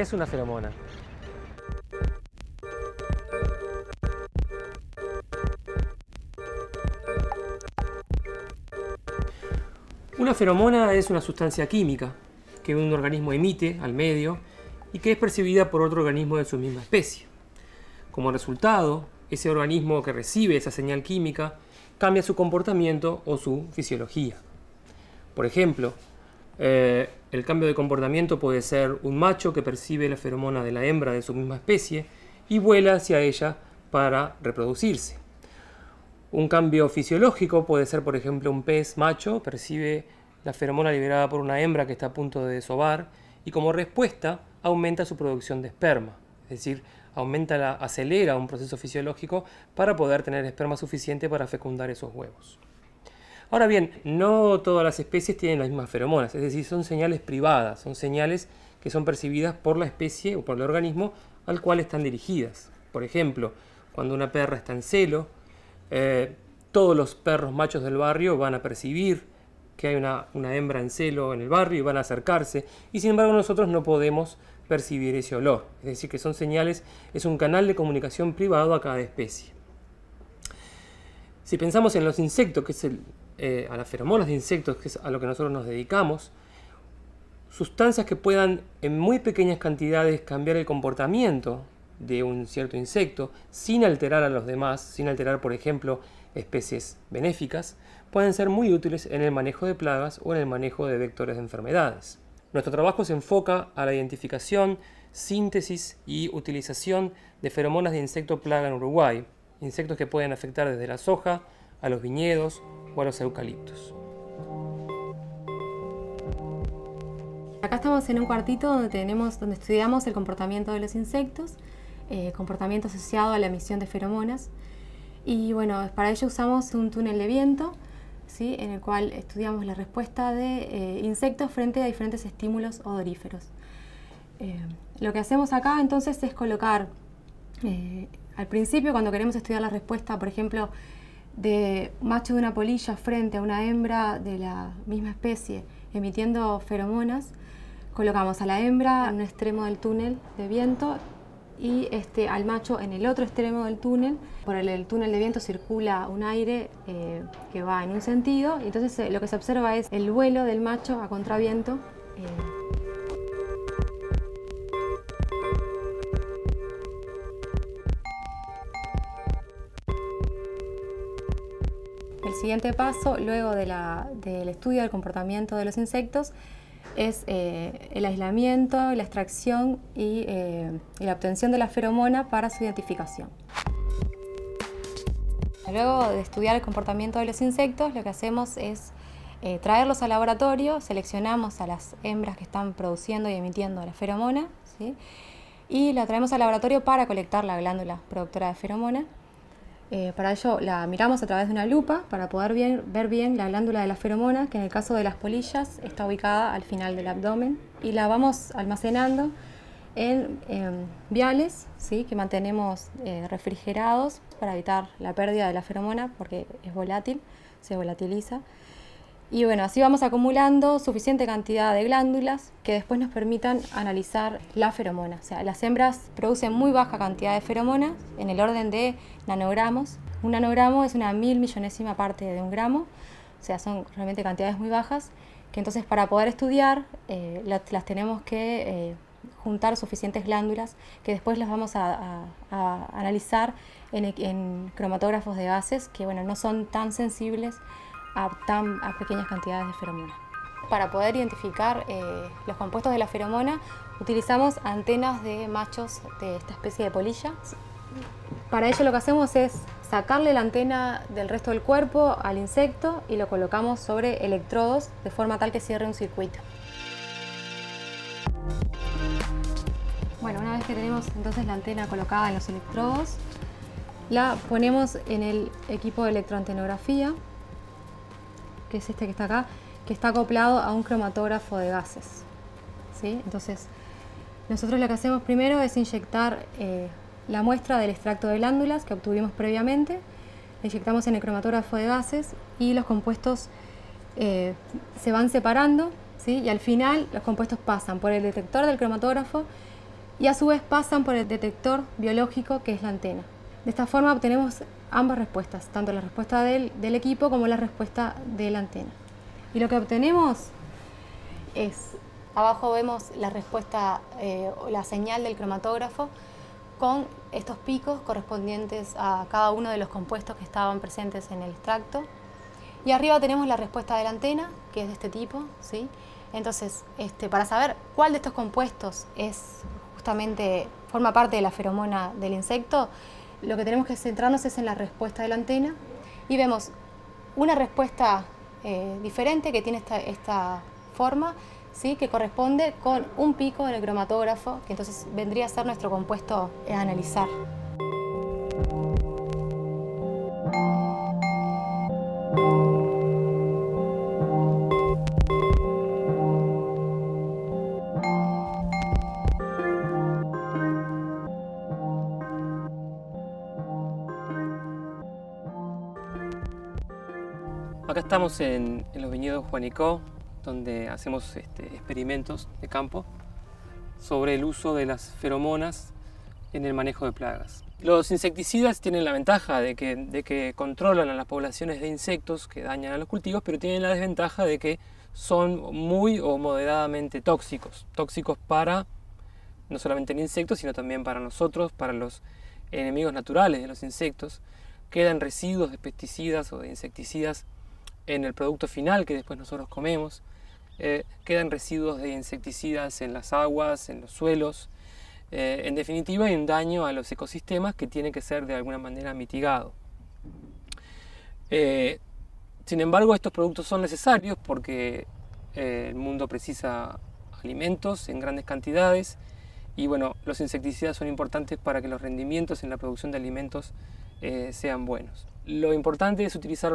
¿Qué es una feromona? Una feromona es una sustancia química que un organismo emite al medio y que es percibida por otro organismo de su misma especie. Como resultado, ese organismo que recibe esa señal química cambia su comportamiento o su fisiología. Por ejemplo, el cambio de comportamiento puede ser un macho que percibe la feromona de la hembra de su misma especie y vuela hacia ella para reproducirse. Un cambio fisiológico puede ser, por ejemplo, un pez macho percibe la feromona liberada por una hembra que está a punto de desovar y como respuesta aumenta su producción de esperma, es decir, acelera un proceso fisiológico para poder tener esperma suficiente para fecundar esos huevos. Ahora bien, no todas las especies tienen las mismas feromonas, es decir, son señales privadas, son señales que son percibidas por la especie o por el organismo al cual están dirigidas. Por ejemplo, cuando una perra está en celo, todos los perros machos del barrio van a percibir que hay una hembra en celo en el barrio y van a acercarse, y sin embargo nosotros no podemos percibir ese olor, es decir, que son señales, es un canal de comunicación privado a cada especie. Si pensamos en los insectos, que es a las feromonas de insectos, que es a lo que nosotros nos dedicamos, sustancias que puedan en muy pequeñas cantidades cambiar el comportamiento de un cierto insecto sin alterar a los demás, sin alterar, por ejemplo, especies benéficas, pueden ser muy útiles en el manejo de plagas o en el manejo de vectores de enfermedades. Nuestro trabajo se enfoca a la identificación, síntesis y utilización de feromonas de insecto plaga en Uruguay, insectos que pueden afectar desde la soja a los viñedos o a los eucaliptos. Acá estamos en un cuartito donde estudiamos el comportamiento de los insectos, comportamiento asociado a la emisión de feromonas. Y bueno, para ello usamos un túnel de viento, ¿sí?, en el cual estudiamos la respuesta de insectos frente a diferentes estímulos odoríferos. Lo que hacemos acá entonces es colocar, al principio cuando queremos estudiar la respuesta, por ejemplo, de macho de una polilla frente a una hembra de la misma especie emitiendo feromonas, colocamos a la hembra en un extremo del túnel de viento y al macho en el otro extremo del túnel. Por el túnel de viento circula un aire que va en un sentido, y entonces lo que se observa es el vuelo del macho a contraviento. El siguiente paso, luego del estudio del comportamiento de los insectos, es el aislamiento, la extracción y la obtención de la feromona para su identificación. Luego de estudiar el comportamiento de los insectos, lo que hacemos es traerlos al laboratorio, seleccionamos a las hembras que están produciendo y emitiendo la feromona, ¿sí?, y la traemos al laboratorio para colectar la glándula productora de feromona. Para ello la miramos a través de una lupa para poder ver bien la glándula de la feromona, que en el caso de las polillas está ubicada al final del abdomen, y la vamos almacenando en viales, ¿sí?, que mantenemos refrigerados para evitar la pérdida de la feromona porque es volátil, se volatiliza. Y bueno, así vamos acumulando suficiente cantidad de glándulas que después nos permitan analizar la feromona. O sea, las hembras producen muy baja cantidad de feromonas, en el orden de nanogramos. Un nanogramo es una 1000 millonésima parte de un gramo, o sea, son realmente cantidades muy bajas, que entonces para poder estudiar las tenemos que juntar suficientes glándulas que después las vamos a analizar en cromatógrafos de gases que, bueno, no son tan sensibles a pequeñas cantidades de feromona. Para poder identificar los compuestos de la feromona utilizamos antenas de machos de esta especie de polilla. Para ello lo que hacemos es sacarle la antena del resto del cuerpo al insecto y lo colocamos sobre electrodos de forma tal que cierre un circuito. Bueno, una vez que tenemos entonces la antena colocada en los electrodos, la ponemos en el equipo de electroantenografía, que es este que está acá, que está acoplado a un cromatógrafo de gases, ¿sí? Entonces, nosotros lo que hacemos primero es inyectar la muestra del extracto de glándulas que obtuvimos previamente, la inyectamos en el cromatógrafo de gases y los compuestos se van separando, ¿sí?, y al final los compuestos pasan por el detector del cromatógrafo y a su vez pasan por el detector biológico que es la antena. De esta forma obtenemos ambas respuestas, tanto la respuesta del equipo como la respuesta de la antena. Y lo que obtenemos es, abajo vemos la respuesta, la señal del cromatógrafo con estos picos correspondientes a cada uno de los compuestos que estaban presentes en el extracto. Y arriba tenemos la respuesta de la antena, que es de este tipo, ¿sí? Entonces, para saber cuál de estos compuestos es justamente, forma parte de la feromona del insecto, lo que tenemos que centrarnos es en la respuesta de la antena y vemos una respuesta diferente que tiene esta forma, ¿sí? Que corresponde con un pico en el cromatógrafo, que entonces vendría a ser nuestro compuesto a analizar. Acá estamos en los viñedos Juanicó, donde hacemos experimentos de campo sobre el uso de las feromonas en el manejo de plagas. Los insecticidas tienen la ventaja de que controlan a las poblaciones de insectos que dañan a los cultivos, pero tienen la desventaja de que son muy o moderadamente tóxicos para no solamente el insecto, sino también para nosotros, para los enemigos naturales de los insectos. Quedan residuos de pesticidas o de insecticidas en el producto final que después nosotros comemos, quedan residuos de insecticidas en las aguas, en los suelos. En definitiva, hay un daño a los ecosistemas que tiene que ser de alguna manera mitigado. Sin embargo, estos productos son necesarios porque el mundo precisa alimentos en grandes cantidades y bueno, los insecticidas son importantes para que los rendimientos en la producción de alimentos sean buenos. Lo importante es utilizar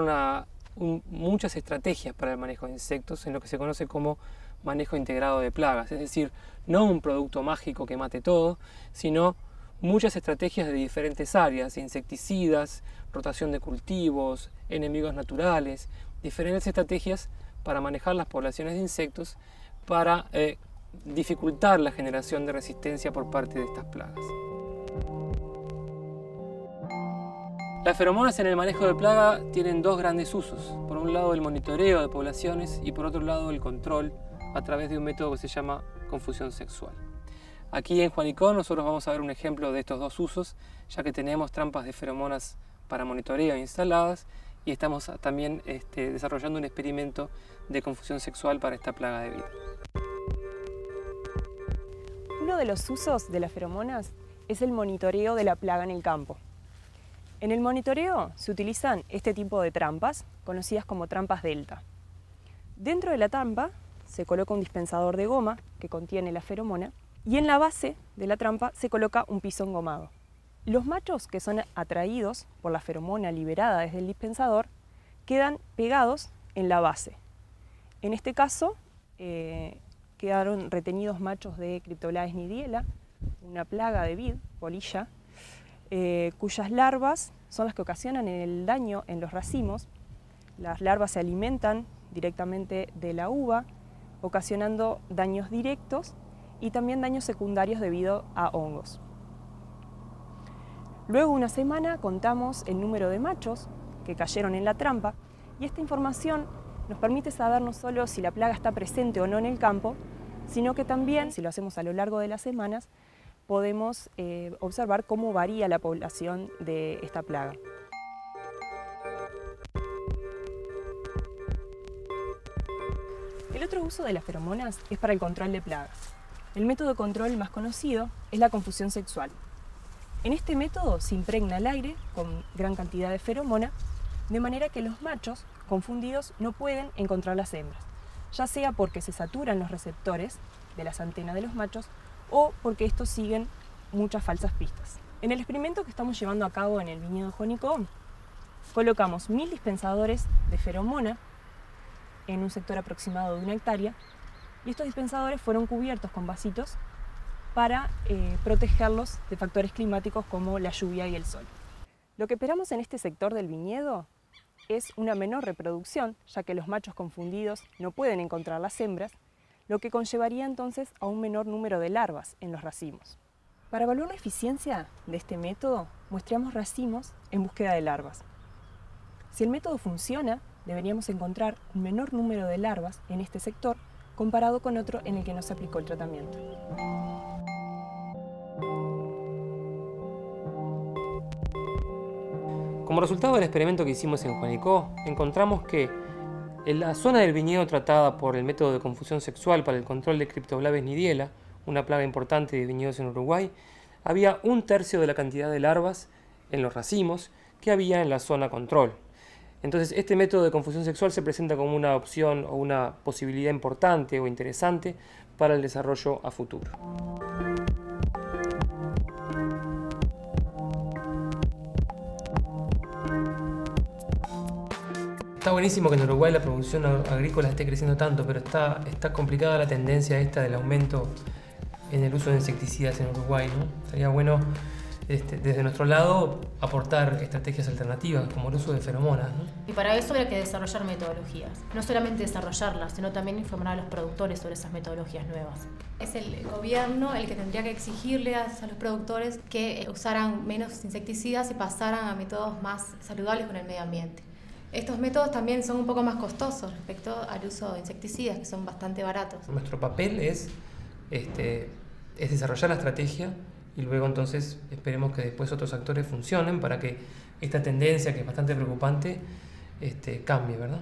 muchas estrategias para el manejo de insectos en lo que se conoce como manejo integrado de plagas, es decir, no un producto mágico que mate todo, sino muchas estrategias de diferentes áreas, insecticidas, rotación de cultivos, enemigos naturales, diferentes estrategias para manejar las poblaciones de insectos para dificultar la generación de resistencia por parte de estas plagas. Las feromonas en el manejo de plaga tienen dos grandes usos. Por un lado el monitoreo de poblaciones y por otro lado el control a través de un método que se llama confusión sexual. Aquí en Juanicó nosotros vamos a ver un ejemplo de estos dos usos, ya que tenemos trampas de feromonas para monitoreo instaladas y estamos también desarrollando un experimento de confusión sexual para esta plaga de vida. Uno de los usos de las feromonas es el monitoreo de la plaga en el campo. En el monitoreo se utilizan este tipo de trampas, conocidas como trampas delta. Dentro de la trampa se coloca un dispensador de goma que contiene la feromona y en la base de la trampa se coloca un piso engomado. Los machos que son atraídos por la feromona liberada desde el dispensador quedan pegados en la base. En este caso quedaron retenidos machos de Cryptoblabes gnidiella, una plaga de vid, polilla, cuyas larvas son las que ocasionan el daño en los racimos. Las larvas se alimentan directamente de la uva, ocasionando daños directos y también daños secundarios debido a hongos. Luego una semana contamos el número de machos que cayeron en la trampa y esta información nos permite saber no solo si la plaga está presente o no en el campo, sino que también, si lo hacemos a lo largo de las semanas, podemos observar cómo varía la población de esta plaga. El otro uso de las feromonas es para el control de plagas. El método de control más conocido es la confusión sexual. En este método se impregna el aire con gran cantidad de feromona, de manera que los machos confundidos no pueden encontrar las hembras, ya sea porque se saturan los receptores de las antenas de los machos o porque estos siguen muchas falsas pistas. En el experimento que estamos llevando a cabo en el viñedo Juanicó, colocamos 1000 dispensadores de feromona en un sector aproximado de 1 hectárea y estos dispensadores fueron cubiertos con vasitos para protegerlos de factores climáticos como la lluvia y el sol. Lo que esperamos en este sector del viñedo es una menor reproducción, ya que los machos confundidos no pueden encontrar las hembras, lo que conllevaría entonces a un menor número de larvas en los racimos. Para evaluar la eficiencia de este método, muestreamos racimos en búsqueda de larvas. Si el método funciona, deberíamos encontrar un menor número de larvas en este sector comparado con otro en el que no se aplicó el tratamiento. Como resultado del experimento que hicimos en Juanicó, encontramos que en la zona del viñedo tratada por el método de confusión sexual para el control de Cryptoblabes gnidiella, una plaga importante de viñedos en Uruguay, había 1/3 de la cantidad de larvas en los racimos que había en la zona control. Entonces, este método de confusión sexual se presenta como una opción o una posibilidad importante o interesante para el desarrollo a futuro. Está buenísimo que en Uruguay la producción agrícola esté creciendo tanto, pero está complicada la tendencia esta del aumento en el uso de insecticidas en Uruguay, ¿no? Sería bueno desde nuestro lado aportar estrategias alternativas como el uso de feromonas, ¿no? Y para eso habrá que desarrollar metodologías, no solamente desarrollarlas, sino también informar a los productores sobre esas metodologías nuevas. Es el gobierno el que tendría que exigirle a los productores que usaran menos insecticidas y pasaran a métodos más saludables con el medio ambiente. Estos métodos también son un poco más costosos respecto al uso de insecticidas, que son bastante baratos. Nuestro papel es desarrollar la estrategia y luego entonces esperemos que después otros actores funcionen para que esta tendencia, que es bastante preocupante, cambie, ¿verdad?